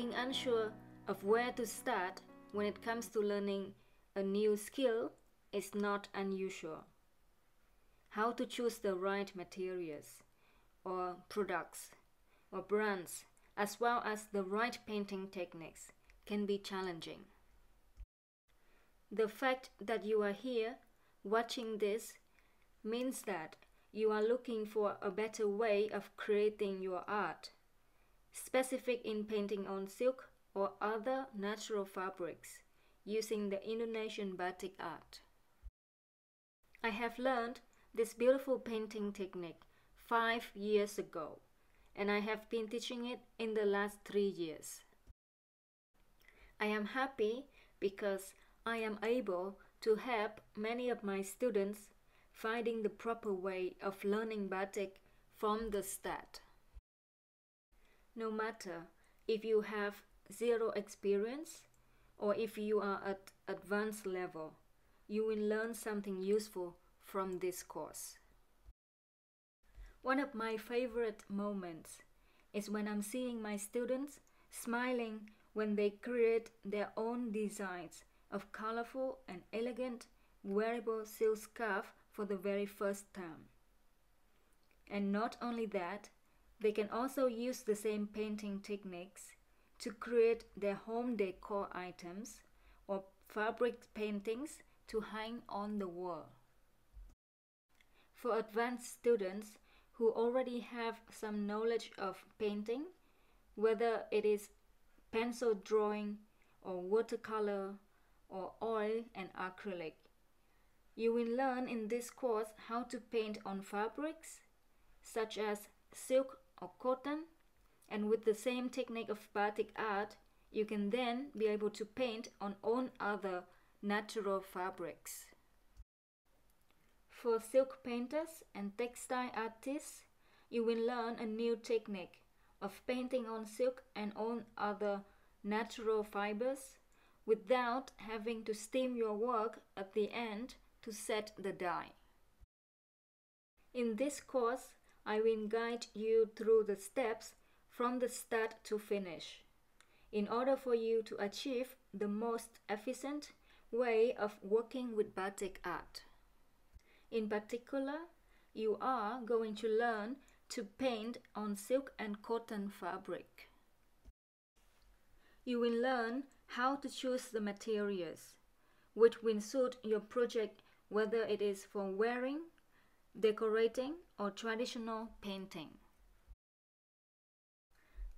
being unsure of where to start when it comes to learning a new skill is not unusual. How to choose the right materials or products or brands, as well as the right painting techniques, can be challenging. The fact that you are here watching this means that you are looking for a better way of creating your art, specific in painting on silk or other natural fabrics, using the Indonesian batik art. I have learned this beautiful painting technique 5 years ago, and I have been teaching it in the last 3 years. I am happy because I am able to help many of my students finding the proper way of learning batik from the start. No matter if you have zero experience or if you are at advanced level, you will learn something useful from this course. One of my favorite moments is when I'm seeing my students smiling when they create their own designs of colorful and elegant wearable silk scarf for the very first time. And not only that, they can also use the same painting techniques to create their home decor items or fabric paintings to hang on the wall. For advanced students who already have some knowledge of painting, whether it is pencil drawing or watercolor or oil and acrylic, you will learn in this course how to paint on fabrics such as silk or cotton, and with the same technique of batik art, you can then be able to paint on own other natural fabrics. For silk painters and textile artists, you will learn a new technique of painting on silk and on other natural fibers without having to steam your work at the end to set the dye. In this course, I will guide you through the steps from the start to finish, in order for you to achieve the most efficient way of working with batik art. In particular, you are going to learn to paint on silk and cotton fabric. You will learn how to choose the materials, which will suit your project, whether it is for wearing, decorating, or traditional painting.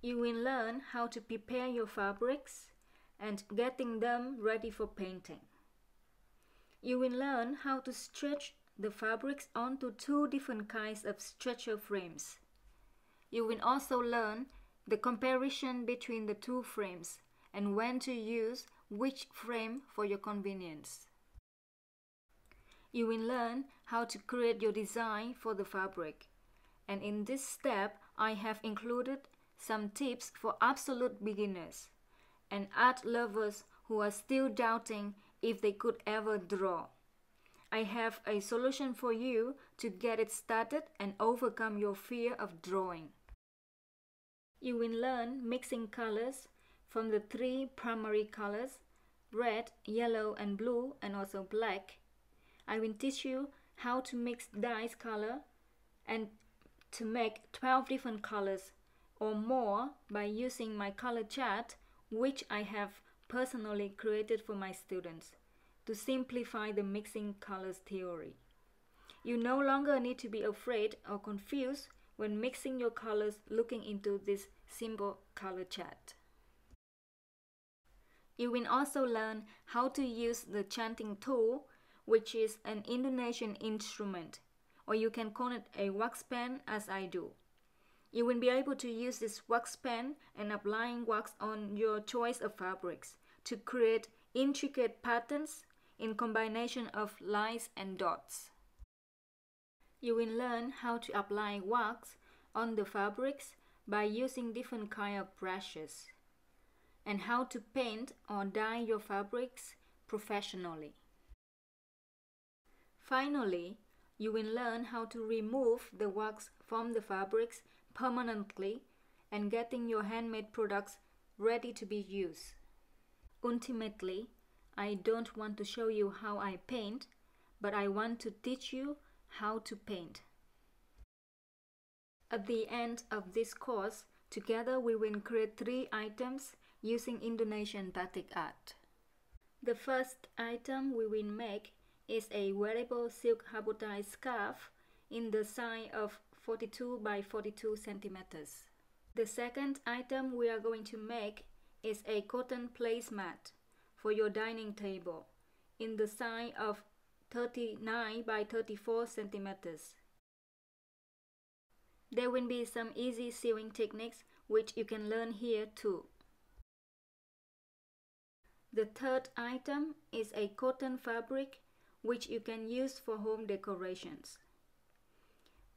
You will learn how to prepare your fabrics and getting them ready for painting. You will learn how to stretch the fabrics onto two different kinds of stretcher frames. You will also learn the comparison between the two frames and when to use which frame for your convenience. You will learn how to create your design for the fabric. And in this step, I have included some tips for absolute beginners and art lovers who are still doubting if they could ever draw. I have a solution for you to get it started and overcome your fear of drawing. You will learn mixing colors from the three primary colors, red, yellow, and blue, and also black. I will teach you how to mix dyes color and to make 12 different colors or more by using my color chart, which I have personally created for my students to simplify the mixing colors theory. You no longer need to be afraid or confused when mixing your colors looking into this simple color chart. You will also learn how to use the chanting tool, which is an Indonesian instrument, or you can call it a wax pen as I do. You will be able to use this wax pen and applying wax on your choice of fabrics to create intricate patterns in combination of lines and dots. You will learn how to apply wax on the fabrics by using different kinds of brushes and how to paint or dye your fabrics professionally. Finally, you will learn how to remove the wax from the fabrics permanently and getting your handmade products ready to be used. Ultimately, I don't want to show you how I paint, but I want to teach you how to paint. At the end of this course, together we will create 3 items using Indonesian batik art. The first item we will make is a wearable silk habotai scarf in the size of 42 by 42 centimeters. The second item we are going to make is a cotton placemat for your dining table in the size of 39 by 34 centimeters. There will be some easy sewing techniques which you can learn here too. The third item is a cotton fabric which you can use for home decorations.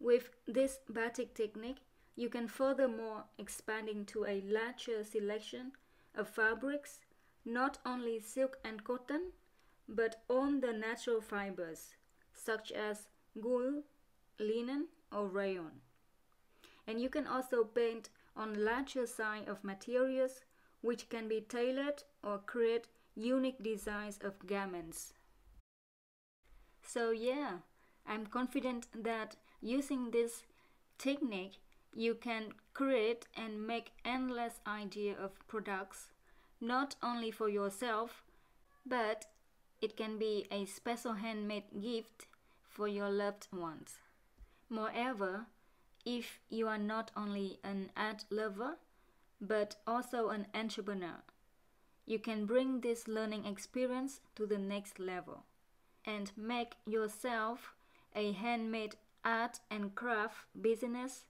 With this batik technique, you can furthermore expand into a larger selection of fabrics, not only silk and cotton, but all the natural fibers, such as wool, linen or rayon. And you can also paint on larger size of materials, which can be tailored or create unique designs of garments. So yeah, I'm confident that using this technique, you can create and make endless idea of products, not only for yourself, but it can be a special handmade gift for your loved ones. Moreover, if you are not only an art lover, but also an entrepreneur, you can bring this learning experience to the next level and make yourself a handmade art and craft business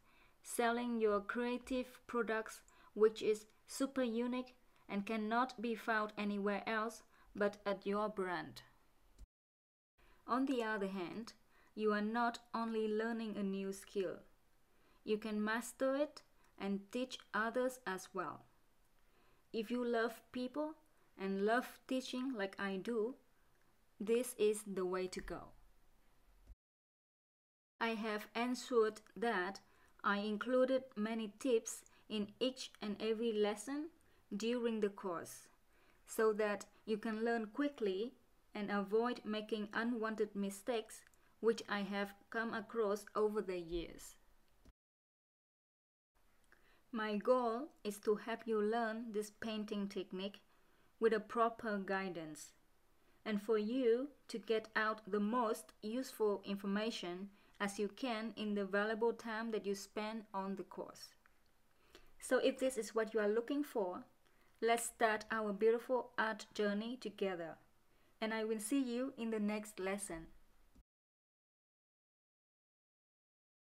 selling your creative products, which is super unique and cannot be found anywhere else but at your brand. On the other hand, you are not only learning a new skill. You can master it and teach others as well. If you love people and love teaching like I do, this is the way to go. I have ensured that I included many tips in each and every lesson during the course, so that you can learn quickly and avoid making unwanted mistakes which I have come across over the years. My goal is to help you learn this painting technique with a proper guidance, and for you to get out the most useful information as you can in the valuable time that you spend on the course. So if this is what you are looking for, let's start our beautiful art journey together, and I will see you in the next lesson.